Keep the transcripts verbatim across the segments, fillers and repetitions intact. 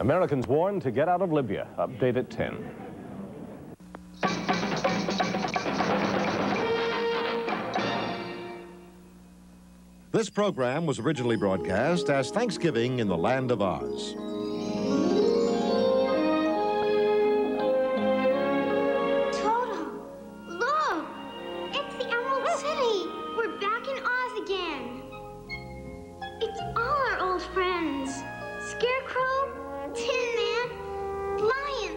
Americans warned to get out of Libya. Update at ten. This program was originally broadcast as Thanksgiving in the Land of Oz. Toto, look! It's the Emerald City! We're back in Oz again! It's all our old friends. Scarecrow, Tin Man, Lion.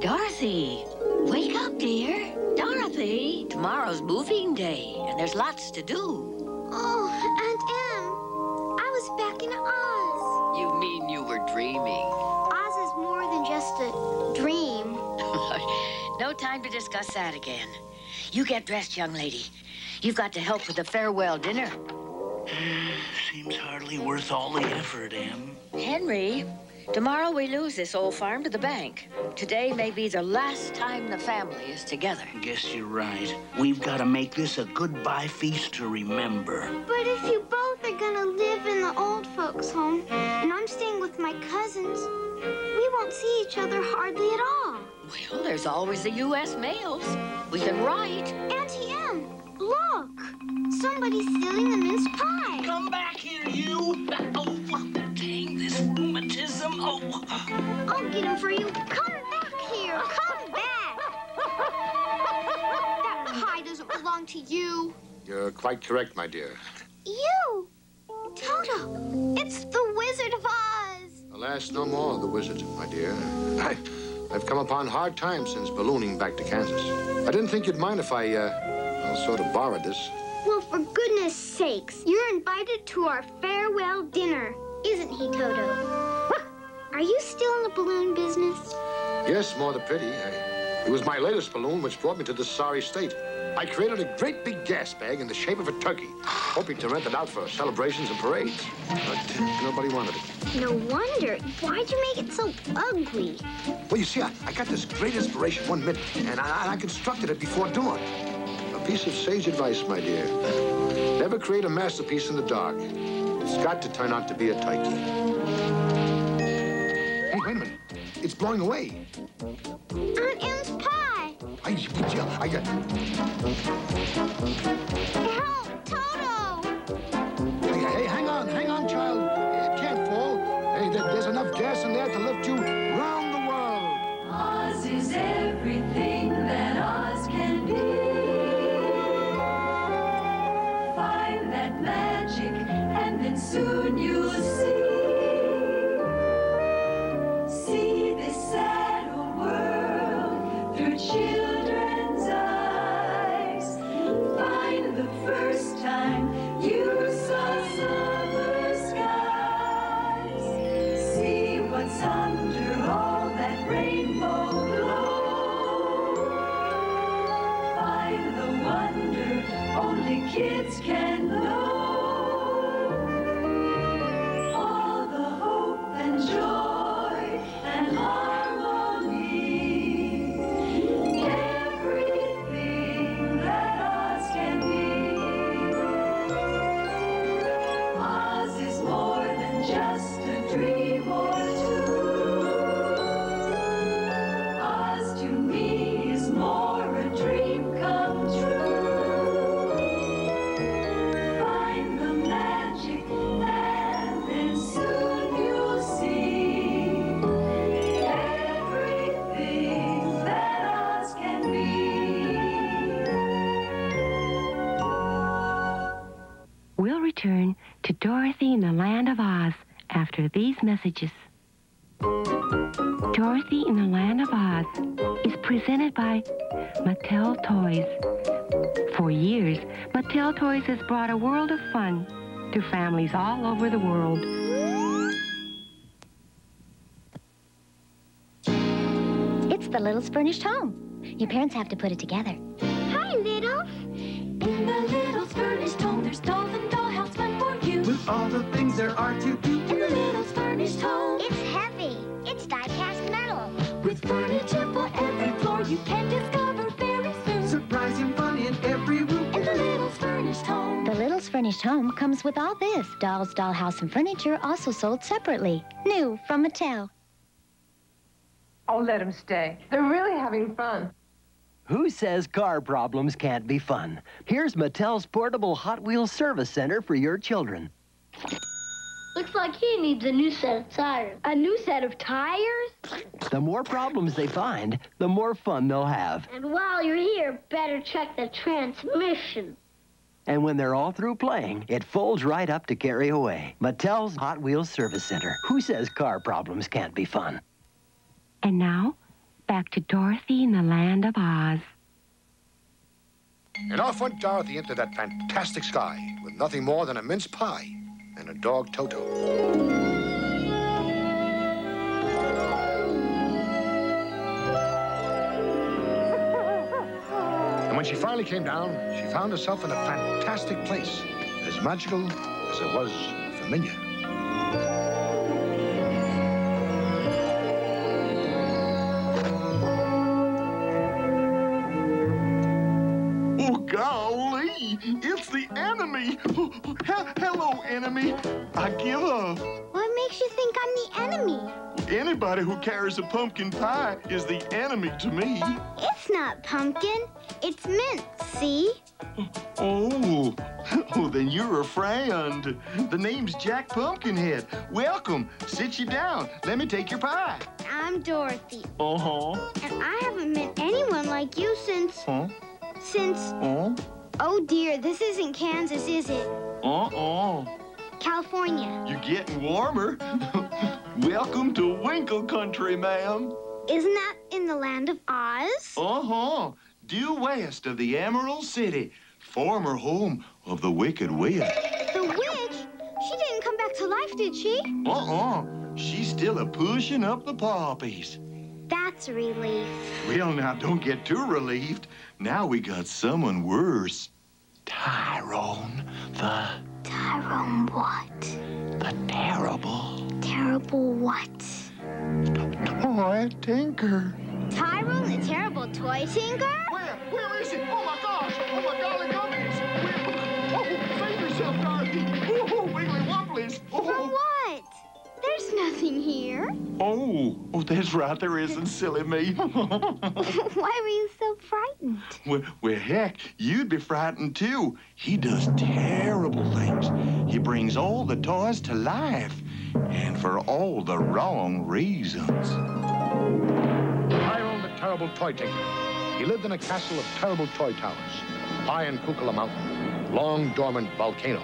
Dorothy, wake up, dear. Dorothy, tomorrow's moving day, and there's lots to do. Oh, Aunt Em, I was back in Oz. You mean you were dreaming? Oz is more than just a dream. No time to discuss that again. You get dressed, young lady. You've got to help with the farewell dinner. Seems hardly worth all the effort, Em. Henry, tomorrow we lose this old farm to the bank. Today may be the last time the family is together. Guess you're right. We've got to make this a goodbye feast to remember. But if you both are going to live in the old folks' home, and I'm staying with my cousins, we won't see each other hardly at all. Well, there's always the U S mails. We can write. Auntie Em, look! Somebody's stealing the mince pie. Come back here, you! Oh. Rheumatism. Oh, I'll get him for you. Come back here. Come back. That pie doesn't belong to you. You're quite correct, my dear. You, Toto, it's the Wizard of Oz. Alas, no more of the Wizard, my dear. I, I've come upon hard times since ballooning back to Kansas. I didn't think you'd mind if I, uh, well, sort of borrowed this. Well, for goodness sakes, you're invited to our farewell dinner. Isn't he, Toto? Are you still in the balloon business? Yes, more the pity. I, it was my latest balloon which brought me to this sorry state. I created a great big gas bag in the shape of a turkey, hoping to rent it out for celebrations and parades. But nobody wanted it. No wonder. Why'd you make it so ugly? Well, you see, I, I got this great inspiration one minute, and I, I constructed it before dawn. A piece of sage advice, my dear. Never create a masterpiece in the dark. It's got to turn out to be a turkey. Hey, wait a minute. It's blowing away. Aunt Em's pie. I, I, I got... Help, Toto! Hey, hey, hang on, hang on, child. It can't fall. Hey, there, there's enough gas in there to lift you round the world. Oz is everything that Oz can be. Find that magic, and then soon you'll see. See this sad old world through children's eyes. Find the first time you saw summer skies. See what's under all that rainbow glow. Find the wonder only kids can know. Turn to Dorothy in the Land of Oz after these messages. Dorothy in the Land of Oz is presented by Mattel Toys. For years, Mattel Toys has brought a world of fun to families all over the world. It's the Littles Furnished Home. Your parents have to put it together. Hi, Littles. In the Littles Furnished Home, there's dolls and dolls. With all the things there are to do in the Littles Furnished Home. It's heavy. It's die-cast metal. With furniture for every floor, you can discover very soon. Surprising fun in every room in the Littles Furnished Home. The Littles Furnished Home comes with all this. Dolls, dollhouse, and furniture also sold separately. New from Mattel. I'll let them stay. They're really having fun. Who says car problems can't be fun? Here's Mattel's portable Hot Wheels Service Center for your children. Looks like he needs a new set of tires. A new set of tires? The more problems they find, the more fun they'll have. And while you're here, better check the transmission. And when they're all through playing, it folds right up to carry away. Mattel's Hot Wheels Service Center. Who says car problems can't be fun? And now, back to Dorothy in the Land of Oz. And off went Dorothy into that fantastic sky with nothing more than a mince pie and a dog Toto. And when she finally came down, she found herself in a fantastic place, as magical as it was familiar. It's the enemy! Hello, enemy. I give up. What makes you think I'm the enemy? Anybody who carries a pumpkin pie is the enemy to me. It's not pumpkin. It's mint, see? Oh. Oh, then you're a friend. The name's Jack Pumpkinhead. Welcome. Sit you down. Let me take your pie. I'm Dorothy. Uh-huh. And I haven't met anyone like you since... Huh? Since... Huh? Oh, dear, this isn't Kansas, is it? Uh-uh. California. You're getting warmer. Welcome to Winkle Country, ma'am. Isn't that in the Land of Oz? Uh-huh. Due west of the Emerald City, former home of the Wicked Witch. The witch? She didn't come back to life, did she? Uh-uh. She's still a-pushing up the poppies. That's a relief. Well, now, don't get too relieved. Now we got someone worse. Tyrone the... Tyrone what? The terrible. Terrible what? Toy Tinker. Tyrone the Terrible Toy Tinker? Where? Where is he? Oh, my gosh! Oh, my golly gummies! Where? Oh, save yourself, Dorothy! Oh, wiggly wobblies! Oh. For what? There's nothing here. Oh, oh, that's right. There isn't, silly me. Why were you so frightened? Well, well, heck, you'd be frightened, too. He does terrible things. He brings all the toys to life, and for all the wrong reasons. Tyrone the Terrible Toy Tinker. He lived in a castle of terrible toy towers, high in Kukula Mountain, long dormant volcano.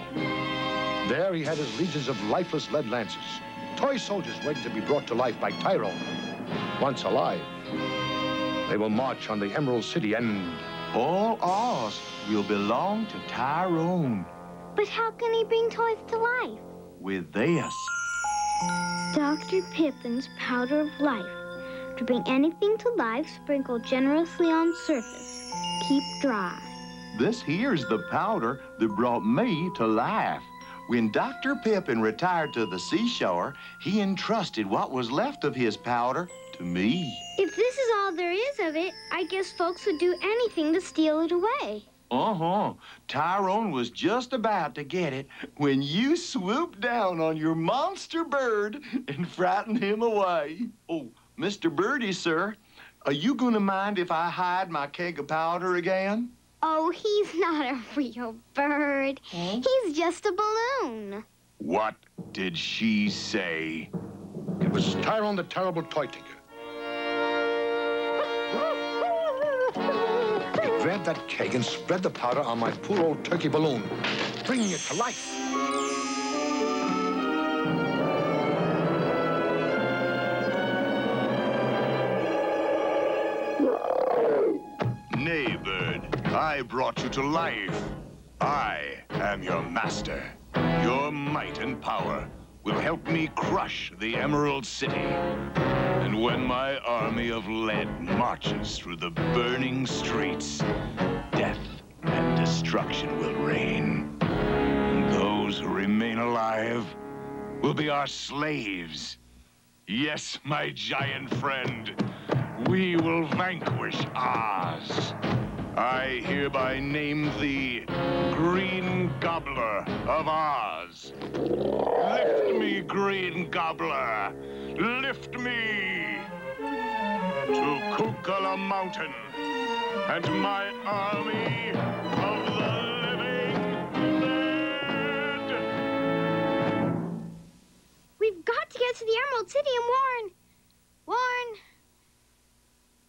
There he had his legions of lifeless lead lances, toy soldiers waiting to be brought to life by Tyrone. Once alive, they will march on the Emerald City and... all Oz will belong to Tyrone. But how can he bring toys to life? With this. Doctor Pippin's Powder of Life. To bring anything to life, sprinkle generously on surface. Keep dry. This here's the powder that brought me to life. When Doctor Pippin retired to the seashore, he entrusted what was left of his powder to me. If this is all there is of it, I guess folks would do anything to steal it away. Uh-huh. Tyrone was just about to get it when you swooped down on your monster bird and frightened him away. Oh, Mister Birdie, sir, are you going to mind if I hide my keg of powder again? Oh, he's not a real bird. Hmm? He's just a balloon. What did she say? It was Tyrone the Terrible Toy Tinker. He grabbed that keg and spread the powder on my poor old turkey balloon, bringing it to life. Nay, bird. I brought you to life. I am your master. Your might and power will help me crush the Emerald City. And when my army of lead marches through the burning streets, death and destruction will reign. And those who remain alive will be our slaves. Yes, my giant friend, we will vanquish Oz. I hereby name thee Green Gobbler of Oz. Lift me, Green Gobbler. Lift me. Kukula Mountain and my army of the living dead. We've got to get to the Emerald City and warn. Warn.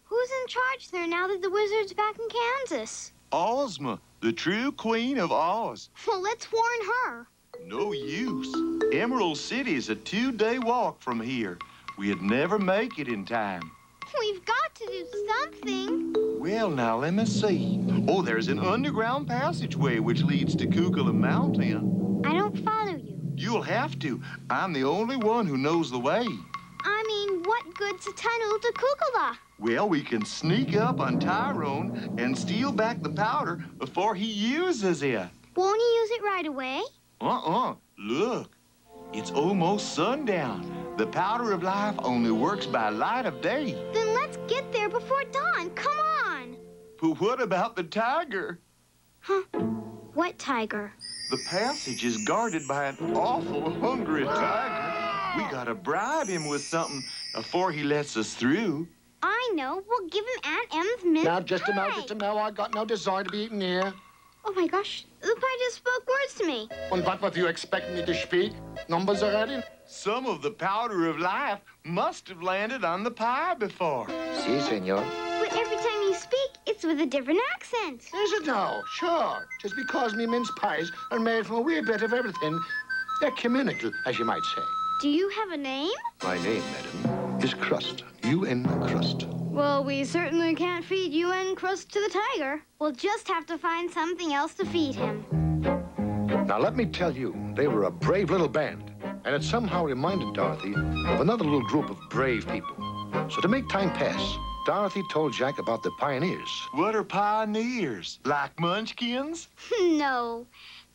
Who's in charge there now that the wizard's back in Kansas? Ozma, the true queen of Oz. Well, let's warn her. No use. Emerald City is a two-day walk from here. We'd never make it in time. We've got to do something. Well, now, let me see. Oh, there's an underground passageway which leads to Kukula Mountain. I don't follow you. You'll have to. I'm the only one who knows the way. I mean, what good's a tunnel to Kukula? Well, we can sneak up on Tyrone and steal back the powder before he uses it. Won't he use it right away? Uh-uh. Look, it's almost sundown. The powder of life only works by light of day. Then let's get there before dawn. Come on. But what about the tiger? Huh? What tiger? The passage is guarded by an awful hungry tiger. We gotta bribe him with something before he lets us through. I know. We'll give him Aunt Em's mince pie. Now, just a moment, just a moment. I got no desire to be eaten here. Oh, my gosh. The pie just spoke words to me. And what would you expect me to speak? Numbers already? Some of the powder of life must have landed on the pie before. Si, senor. But every time you speak, it's with a different accent. Is it now? Sure. Just because me mince pies are made from a wee bit of everything, they're communal, as you might say. Do you have a name? My name, madam, is Crust. U N Crust. Well, we certainly can't feed U N Crust to the tiger. We'll just have to find something else to feed him. Now, let me tell you, they were a brave little band, and it somehow reminded Dorothy of another little group of brave people. So to make time pass, Dorothy told Jack about the pioneers. What are pioneers? Like Munchkins? No.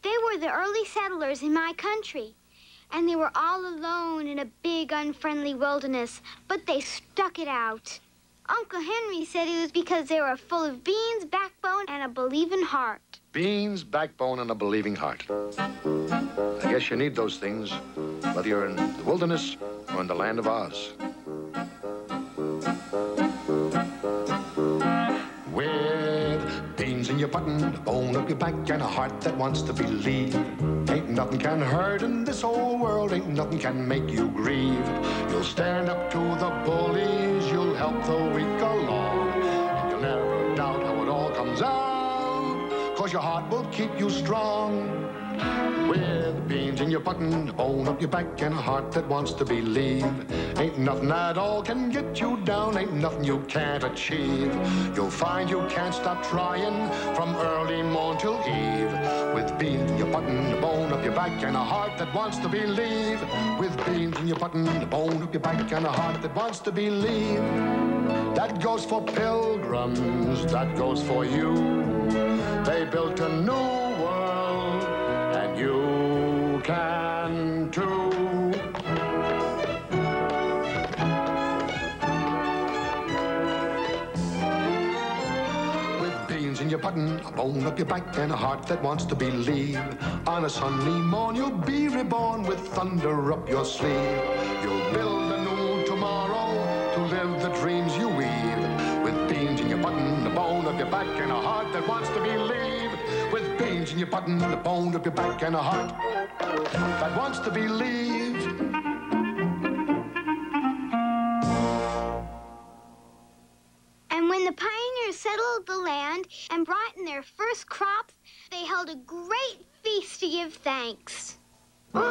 They were the early settlers in my country. And they were all alone in a big, unfriendly wilderness, but they stuck it out. Uncle Henry said it was because they were full of beans, backbone, and a believing heart. Beans, backbone, and a believing heart. I guess you need those things, whether you're in the wilderness or in the land of Oz. With beans in your button, a bone up your back, and a heart that wants to believe. Ain't nothing can hurt in this whole world, ain't nothing can make you grieve. You'll stand up to the bullies, you'll help the weak along, and you'll never doubt how it all comes out, cause your heart will keep you strong. With beans in your button, a bone up your back, and a heart that wants to believe. Ain't nothing at all can get you down, ain't nothing you can't achieve. You'll find you can't stop trying from early morn till eve. With beans in your button, a bone up your back, and a heart that wants to believe. With beans in your button, a bone up your back, and a heart that wants to believe. That goes for pilgrims, that goes for you. They built a new world, and you can too. With beans in your button, a bone up your back, and a heart that wants to believe. On a sunny morn, you'll be reborn with thunder up your sleeve. You'll build a new tomorrow to live the dreams you weave. With beans in your button, a bone up your back, and a heart that wants to believe. With beans in your button, the bone up your back, and a heart that wants to believe. And when the pioneers settled the land and brought in their first crops, they held a great feast to give thanks. I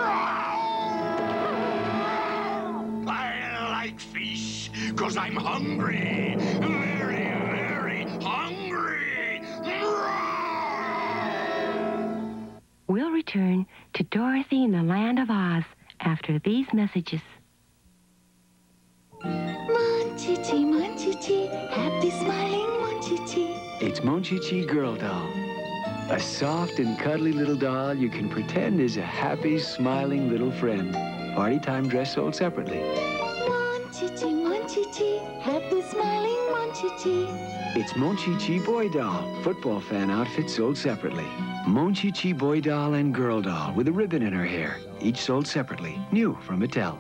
like fish, because I'm hungry. Very, very hungry. We'll return to Dorothy in the Land of Oz after these messages. Monchhichi, Monchhichi, happy smiling Monchhichi. It's Monchhichi Girl Doll. A soft and cuddly little doll you can pretend is a happy, smiling little friend. Party time dress sold separately. Monchhichi, Monchhichi, happy smiling Monchhichi. It's Monchhichi Boy Doll. Football fan outfit sold separately. Monchhichi Boy Doll and Girl Doll with a ribbon in her hair, each sold separately, new from Mattel.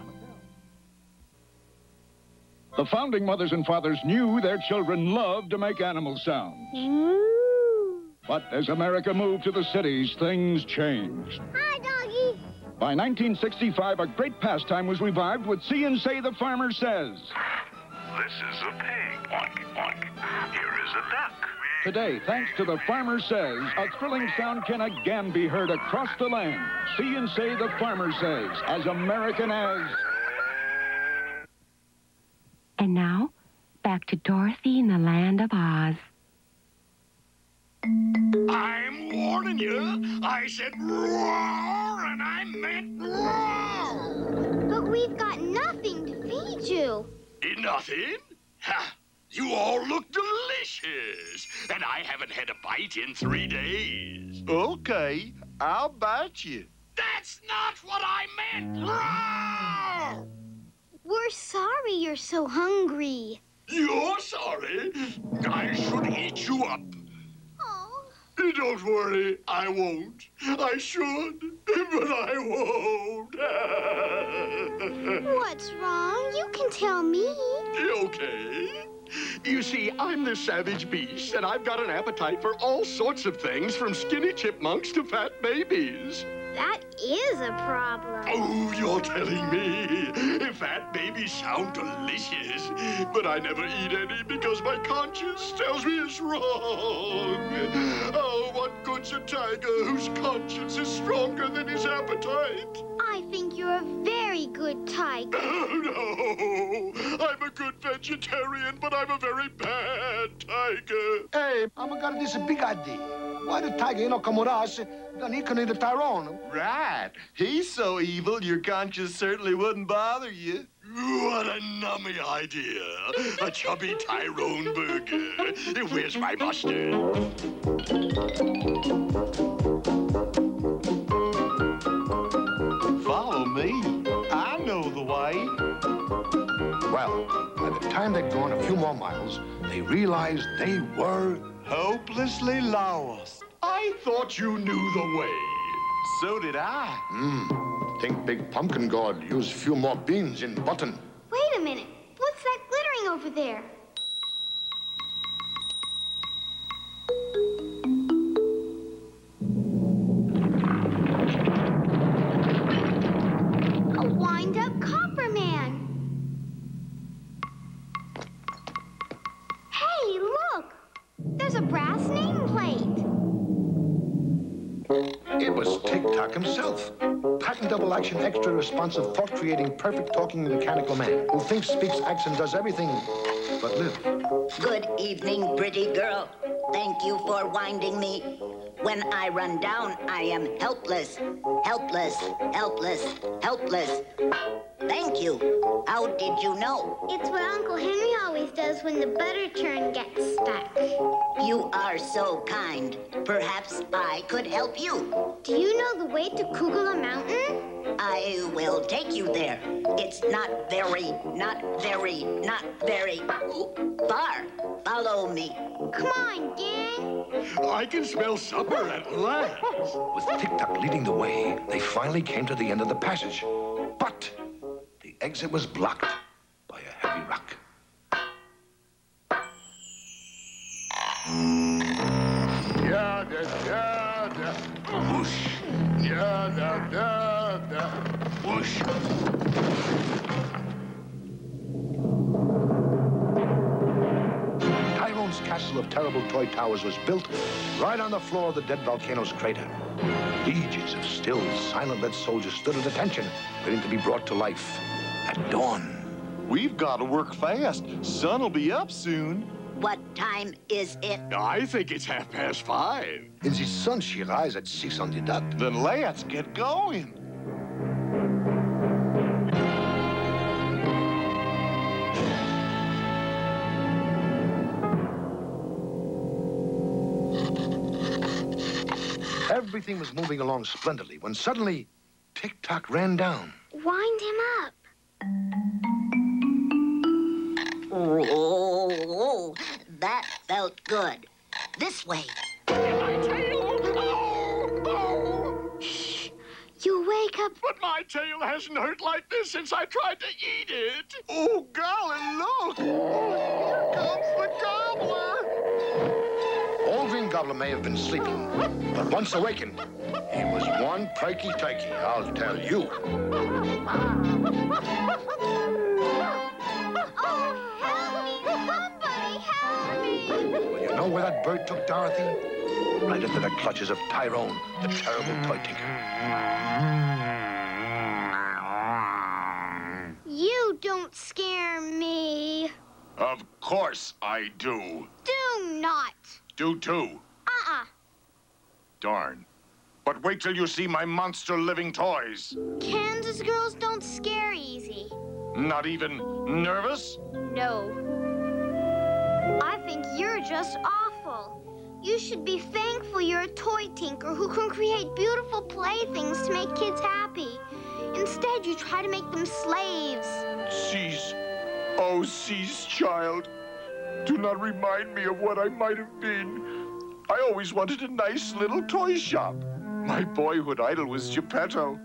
The founding mothers and fathers knew their children loved to make animal sounds. Ooh. But as America moved to the cities, things changed. Hi, doggy. By nineteen sixty-five, a great pastime was revived with See and Say, The Farmer Says. This is a pig. Oink, oink. Here is a duck. Today, thanks to The Farmer Says, a thrilling sound can again be heard across the land. See and Say, The Farmer Says, as American as... And now, back to Dorothy in the Land of Oz. I'm warning you. I said roar, and I meant roar. But we've got nothing to feed you. Nothing? Ha! You all look delicious, and I haven't had a bite in three days. Okay, I'll bite you. That's not what I meant! Roar! We're sorry you're so hungry. You're sorry? I should eat you up. Oh. Don't worry, I won't. I should, but I won't. What's wrong? You can tell me. Okay. You see, I'm the savage beast, and I've got an appetite for all sorts of things, from skinny chipmunks to fat babies. That is a problem. Oh, you're telling me. Fat babies sound delicious, but I never eat any because my conscience tells me it's wrong. Oh, what good's a tiger whose conscience is stronger than his appetite? I think you're a very good tiger. Oh, no. I'm a good vegetarian, but I'm a very bad tiger. Hey, I'm got this big idea. Why the tiger, you know, come with us, then he can eat the Tyrone. Right. He's so evil, your conscience certainly wouldn't bother you. What a nummy idea. A chubby Tyrone burger. Where's my mustard? Follow me. I know the way. Well, by the time they'd gone a few more miles, they realized they were... hopelessly lost. I thought you knew the way. So did I. Hmm. Think Big Pumpkin God used few more beans in Button. Wait a minute. What's that glittering over there? Extra responsive, thought-creating, perfect-talking mechanical man who thinks, speaks, acts, and does everything but live. Good evening, pretty girl. Thank you for winding me. When I run down, I am helpless, helpless, helpless, helpless. Thank you. How did you know? It's what Uncle Henry always does when the butter churn gets stuck. You are so kind. Perhaps I could help you. Do you know the way to Kukula Mountain? I will take you there. It's not very, not very, not very far. Follow me. Come on, gang. I can smell supper at last. With Tik Tok leading the way, they finally came to the end of the passage. But the exit was blocked by a heavy rock. Yada, yada. Whoosh. Yada, yada. Whoosh. Tyrone's castle of terrible toy towers was built right on the floor of the dead volcano's crater. Legions of still, silent-led soldiers stood at attention, waiting to be brought to life at dawn. We've got to work fast. Sun will be up soon. What time is it? I think it's half past five. In the sun, she rises at six on the dot. Then let's get going. Everything was moving along splendidly when suddenly Tik Tok ran down. Wind him up. Oh, that felt good. This way. My tail. Oh, oh. Shh. You'll wake up. But my My tail hasn't hurt like this since I tried to eat it. Oh, golly, look! Here comes the gobbler! Old Green Gobbler may have been sleeping, but once awakened, he was one perky turkey, I'll tell you. Oh, help me! Somebody help me! You know where that bird took Dorothy? Right into the clutches of Tyrone, the terrible toy tinker. You don't scare me. Of course I do. Do not. Do too. Uh-uh. Darn. But wait till you see my monster living toys. Kansas girls don't scare easy. Not even nervous? No. I think you're just awful. You should be thankful you're a toy tinker who can create beautiful playthings to make kids happy. Instead, you try to make them slaves. Cease. Oh, cease, child. Do not remind me of what I might have been. I always wanted a nice little toy shop. My boyhood idol was Geppetto.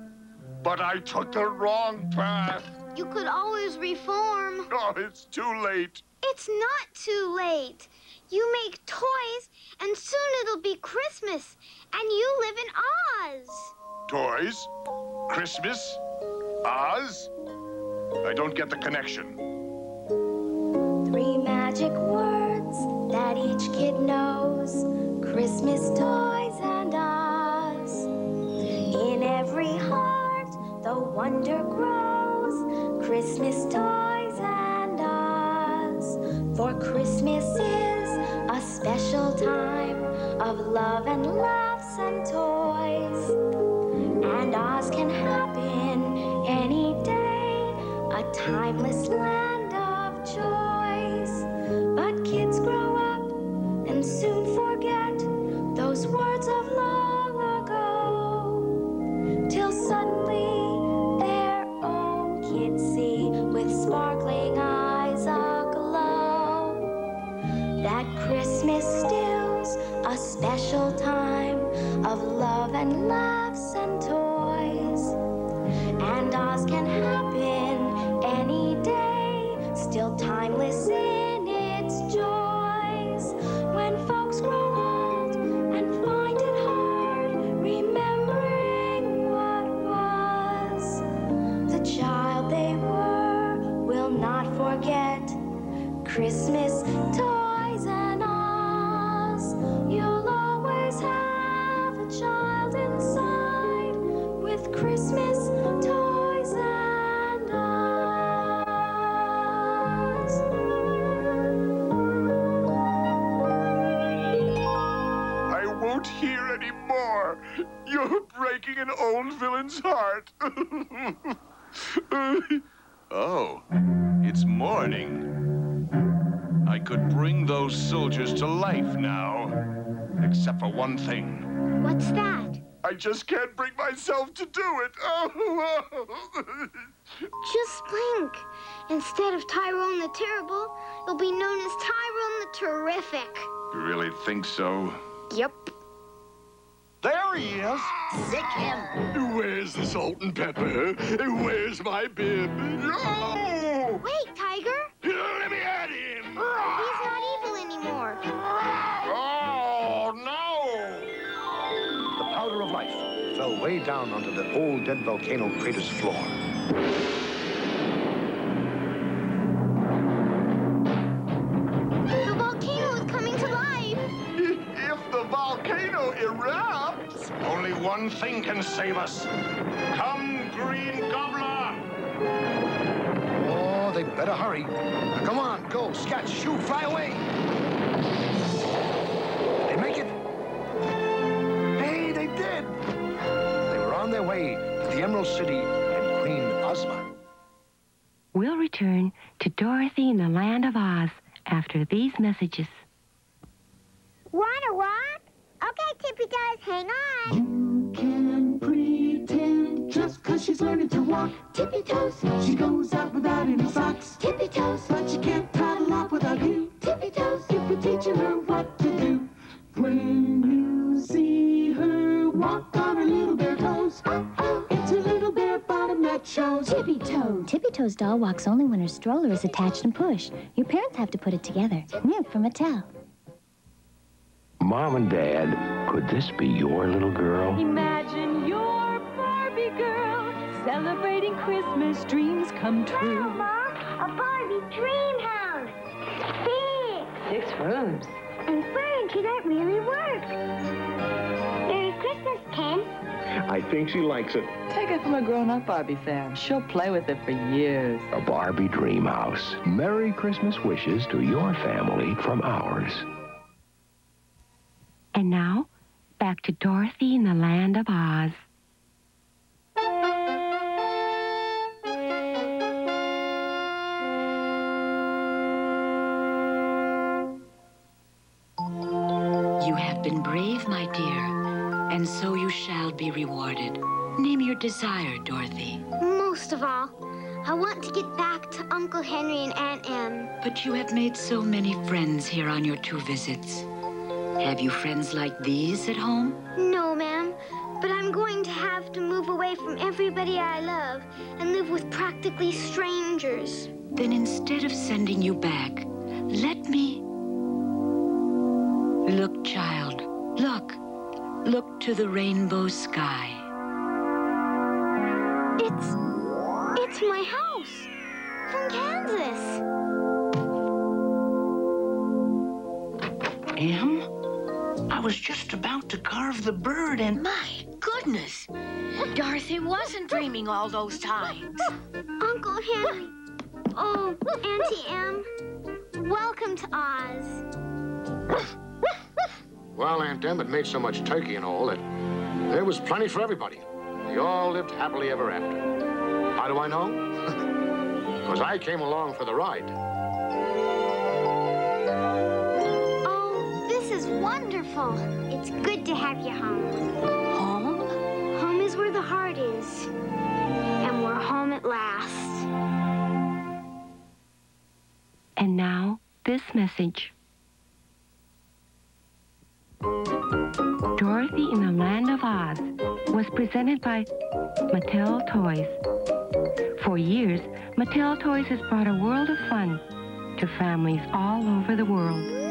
But I took the wrong path. You could always reform. Oh, it's too late. It's not too late. You make toys, and soon it'll be Christmas, and you live in Oz. Toys? Christmas? Oz? I don't get the connection. Three magic words that each kid knows. Christmas, toys, and Oz. In every heart, the wonder grows. Christmas, toys, and Oz. For Christmas is a special time of love and laughs and toys. And Oz can happen any day, a timeless land of joys. But kids grow up and soon forget those words of long ago, till suddenly their own kids see with sparkling eyes that Christmas still's a special time of love and laughs and toys. And Oz can happen any day, still timeless in its joys. When folks grow old and find it hard remembering what was, the child they were will not forget Christmas toys. You'll always have a child inside with Christmas toys and Oz. I won't hear any more. You're breaking an old villain's heart. Oh, it's morning. I could bring those soldiers to life now, except for one thing. What's that? I just can't bring myself to do it. Oh. Just blink. Instead of Tyrone the Terrible, you'll be known as Tyrone the Terrific. You really think so? Yep. There he is. Sick him. Where's the salt and pepper? Where's my bib? No! Wait, Tiger. Let me at him. He's not evil anymore. Oh, no! The powder of life fell way down onto the old dead volcano crater's floor. The volcano is coming to life! If the volcano erupts... Only one thing can save us. Come, Green Gobbler! They better hurry. Now, come on, go, scat, shoot, fly away. Did they make it? Hey, they did. They were on their way to the Emerald City and Queen Ozma. We'll return to Dorothy in the Land of Oz after these messages. Wanna walk? Okay, Tippy Toes, hang on. You can pretend just cause she's learning to walk. Tippy Toes, she goes out without any socks. Tippy Toes, but she can't toddle up without you. Tippy Toes, if you're teaching her what to do. When you see her walk on her little bare toes, uh-oh, it's her little bare bottom. Toes doll walks only when her stroller is attached and pushed. Your parents have to put it together. New from Mattel. Mom and Dad, could this be your little girl? Imagine your Barbie girl celebrating Christmas dreams come true. Wow, Mom, a Barbie dream house. Big. Six rooms. And furniture that really works. Merry Christmas, Ken. I think she likes it. Take it from a grown-up Barbie fan. She'll play with it for years. A Barbie dream house. Merry Christmas wishes to your family from ours. And now, back to Dorothy in the Land of Oz. You have been brave, my dear, and so you shall be rewarded. Name your desire, Dorothy. Most of all, I want to get back to Uncle Henry and Aunt Em. But you have made so many friends here on your two visits. Have you friends like these at home? No, ma'am, but I'm going to have to move away from everybody I love and live with practically strangers. Then instead of sending you back, let me... Look, child, look. Look to the rainbow sky. It's... it's my house from Kansas. Em? I was just about to carve the bird and... My goodness! Dorothy wasn't dreaming all those times. Uncle Henry. Oh, Auntie Em. Welcome to Oz. Well, Aunt Em had made so much turkey and all that there was plenty for everybody. We all lived happily ever after. How do I know? Because I came along for the ride. Wonderful. It's good to have you home. Home? Home is where the heart is. And we're home at last. And now, this message. Dorothy in the Land of Oz was presented by Mattel Toys. For years, Mattel Toys has brought a world of fun to families all over the world.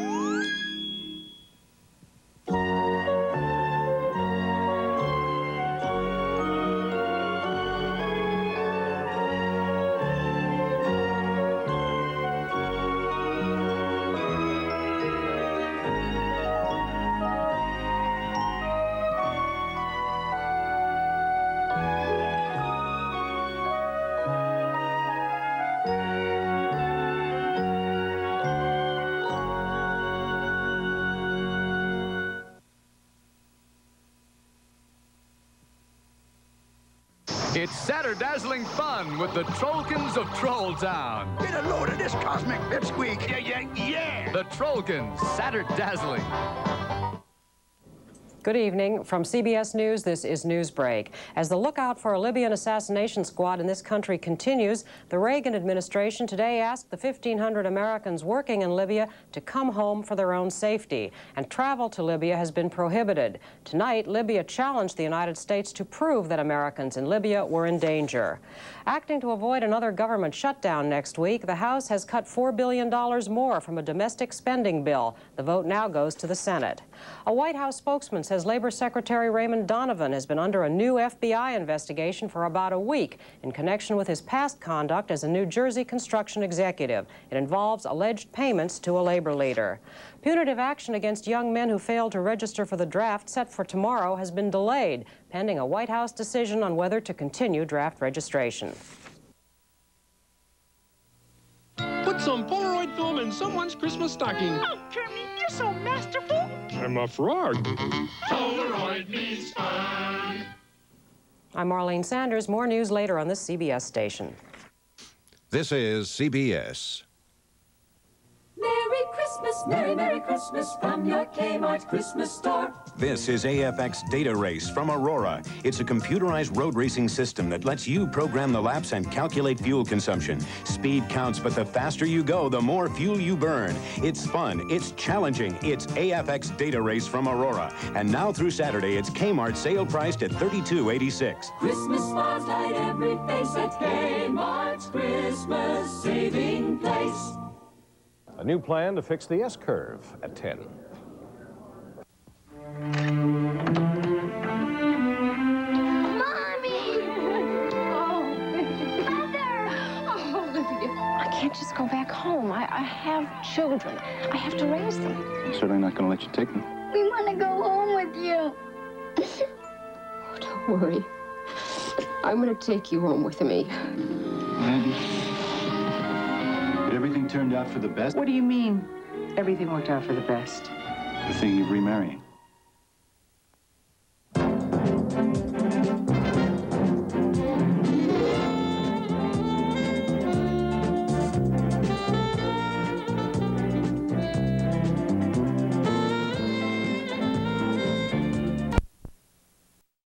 It's satter-dazzling fun with the Trollkins of Trolltown. Get a load of this cosmic pipsqueak. Yeah, yeah, yeah. The Trollkins, satter-dazzling. Good evening. From C B S News, this is Newsbreak. As the lookout for a Libyan assassination squad in this country continues, the Reagan administration today asked the fifteen hundred Americans working in Libya to come home for their own safety. And travel to Libya has been prohibited. Tonight, Libya challenged the United States to prove that Americans in Libya were in danger. Acting to avoid another government shutdown next week, the House has cut four billion dollars more from a domestic spending bill. The vote now goes to the Senate. A White House spokesman says Labor Secretary Raymond Donovan has been under a new F B I investigation for about a week in connection with his past conduct as a New Jersey construction executive. It involves alleged payments to a labor leader. Punitive action against young men who failed to register for the draft set for tomorrow has been delayed, pending a White House decision on whether to continue draft registration. Put some Polaroid film in someone's Christmas stocking. Oh, Kermit, you're so masterful. I'm a frog. Polaroid means fun. I'm Marlene Sanders. More news later on this C B S station. This is C B S. Merry Christmas. Christmas, Merry, Merry Christmas from your Kmart Christmas store. This is A F X Data Race from Aurora. It's a computerized road racing system that lets you program the laps and calculate fuel consumption. Speed counts, but the faster you go, the more fuel you burn. It's fun, it's challenging, it's A F X Data Race from Aurora. And now through Saturday, it's Kmart sale priced at thirty-two eighty-six. Christmas smiles light every face at Kmart's Christmas saving place. A new plan to fix the S-curve at ten. Mommy! Oh, Mother! Oh, Olivia, I can't just go back home. I, I have children. I have to raise them. I'm certainly not going to let you take them. We want to go home with you. Oh, don't worry. I'm going to take you home with me. Maggie. Everything turned out for the best. What do you mean, everything worked out for the best? The thing you're remarrying.